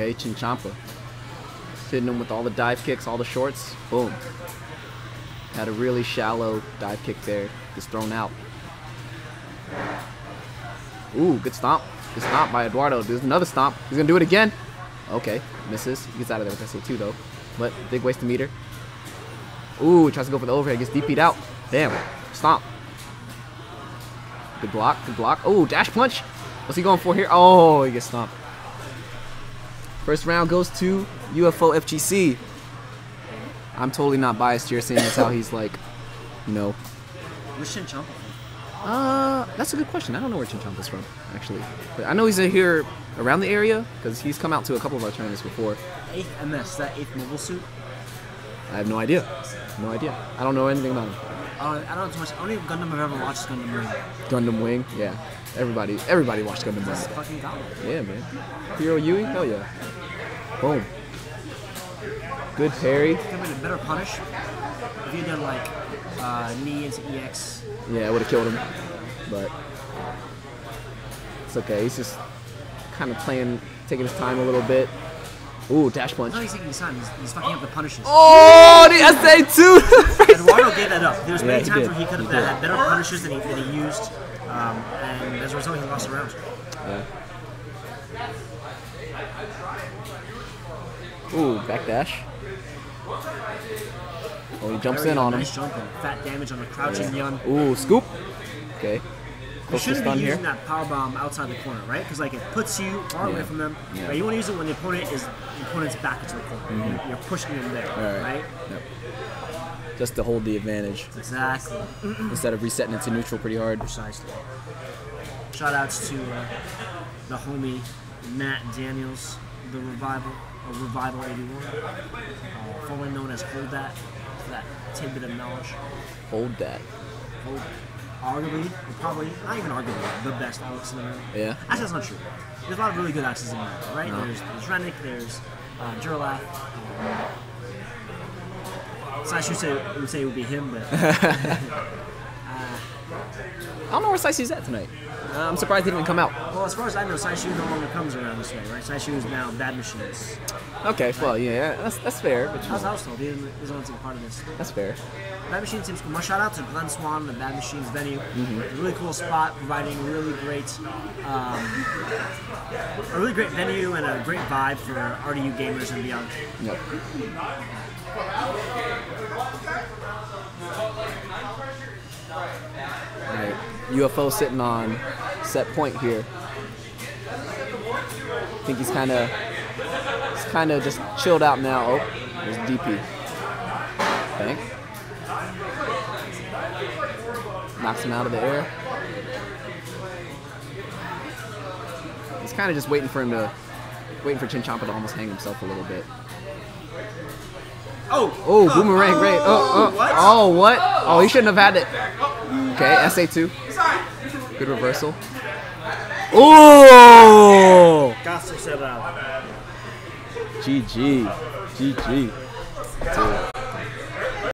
Okay, Chinchompa. Hitting him with all the dive kicks, all the shorts. Boom. Had a really shallow dive kick there. Gets thrown out. Ooh, good stomp. Good stomp by Eduardo. There's another stomp. He's going to do it again. Okay, misses. He gets out of there with SA2 though. But big waste of meter. Ooh, tries to go for the overhead. Gets DP'd out. Damn. Stomp. Good block. Good block. Oh, dash punch. What's he going for here? Oh, he gets stomped. First round goes to UFO FGC. I'm totally not biased here, seeing as how he's like, you know. Where's Chinchompa? That's a good question. I don't know where Chinchompa's from, actually. But I know he's here around the area, because he's come out to a couple of our tournaments before. 8th MS, that 8th mobile suit? I have no idea. No idea. I don't know anything about him. I don't know too much. Only Gundam I've ever watched is Gundam Wing. Gundam Wing? Yeah. Everybody watched Gundam Wing. Fucking Gundam. Yeah, man. Hero Yui? Hell yeah. Boom. Good parry. Could have been a better punish. If he had done like knee into EX. Yeah, it would have killed him. But it's okay. He's just kind of playing, taking his time a little bit. Ooh, dash punch. No, he's taking his time. He's fucking up the punishes. Oh, the SA2! Eduardo gave that up. There's many times where he could have had better punishes than he used. And as a result, he lost a round. Yeah. Ooh, back dash. Oh, he jumps in on him. Nice jump and fat damage on the crouching Yun. Ooh, scoop. Okay. You shouldn't be using that power bomb outside the corner, right? Because like it puts you far away from them. Yeah. Right? You want to use it when the opponent's back into the corner. Mm-hmm. You're pushing them there, right? Yep. Just to hold the advantage. Exactly. Instead of resetting it to neutral pretty hard. Precisely. Shout outs to the homie Matt Daniels, the Revival, or Revival 81, formerly known as Hold That. That tidbit of knowledge. Hold That. Hold That. Arguably, probably, not even arguably, the best Alex in the room. Yeah. Actually, that's not true. There's a lot of really good Alexes in the room, right? No. There's Renick, there's Durlach. Saishu would say it would be him, but... I don't know where Saishu's at tonight. I'm surprised he didn't come out. Well, as far as I know, Saishu no longer comes around this way, right? Saishu is now Bad Machines. Okay, well, yeah, that's fair. But I was told he wasn't a part of this. That's fair. Bad Machines seems cool. My shout out to Glen Swan, the Bad Machines venue. Mm-hmm. Really cool spot, providing a really great venue and a great vibe for RDU gamers and beyond. Yep. All right, UFO sitting on set point here. I think he's kind of just chilled out now. Oh, there's DP. Bang. Knocks him out of the air. He's kind of just waiting for Chinchompa to almost hang himself a little bit. Oh, boomerang, great. What? Oh, he shouldn't have had it. Okay, SA2. Good reversal. Oh! GG. GG.